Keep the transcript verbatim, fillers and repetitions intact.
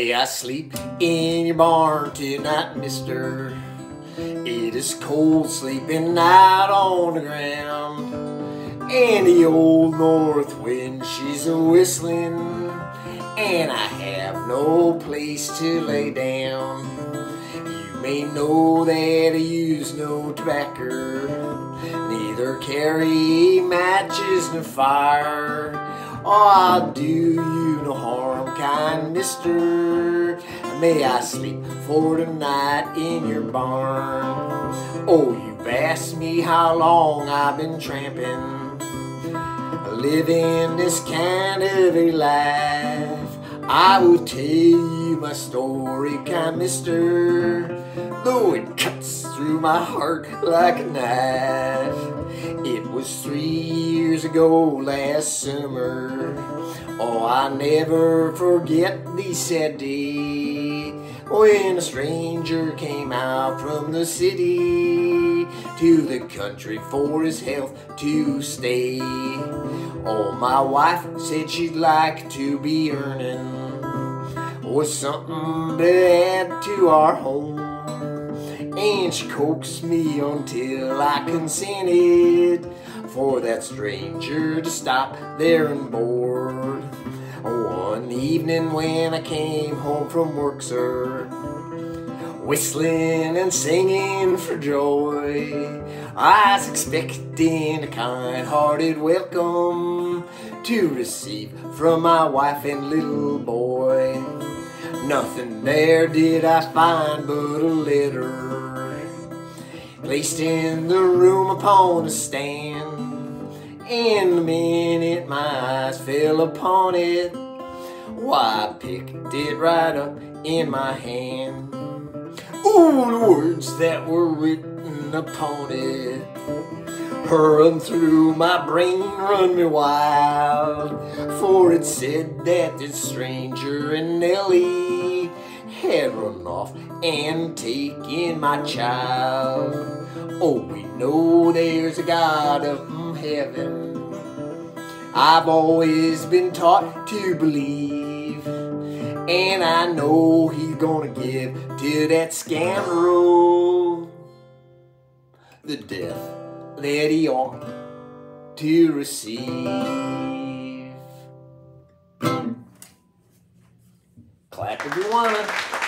May I sleep in your barn tonight, mister? It is cold sleeping out on the ground, and the old north wind, she's a-whistling, and I have no place to lay down. You may know that I use no tobacco, neither carry matches nor fire. Oh, I do you no harm, kind mister. May I sleep for the night in your barn? Oh, you've asked me how long I've been tramping, living this kind of a life. I will tell you my story, kind mister, though it cuts through my heart like a knife. It was three years ago last summer. Oh, I never forget the sad day when a stranger came out from the city to the country for his health to stay. Oh, my wife said she'd like to be earning or something to add to our home, and she coaxed me until I consented for that stranger to stop there and board. One evening when I came home from work, sir, whistling and singing for joy, I was expecting a kind-hearted welcome to receive from my wife and little boy. Nothing there did I find but a letter placed in the room upon a stand, and the minute my eyes fell upon it, why, I picked it right up in my hand. Ooh, the words that were written upon it hurling through my brain run me wild, for it said that this stranger and Nellie had run off and taken my child. Oh, we know there's a God up in heaven, I've always been taught to believe, and I know he's gonna give to that scoundrel the death that he ought to receive. Clap if you wanna.